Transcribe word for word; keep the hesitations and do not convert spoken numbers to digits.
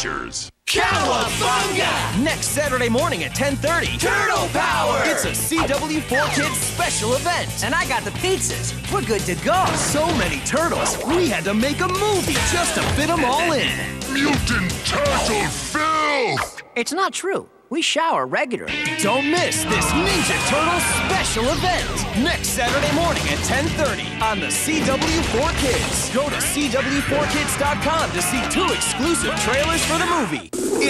Pictures. Cowabunga! Next Saturday morning at ten thirty, Turtle Power! It's a C W four Kids special event. And I got the pizzas. We're good to go. So many turtles, we had to make a movie just to fit them all in. Mutant Turtle Filth! It's not true. We shower regularly. Don't miss this Ninja Turtle special event. Next Saturday morning at ten thirty on the C W four Kids. Go to C W four kids dot com to see two exclusive trailers for the movie. It's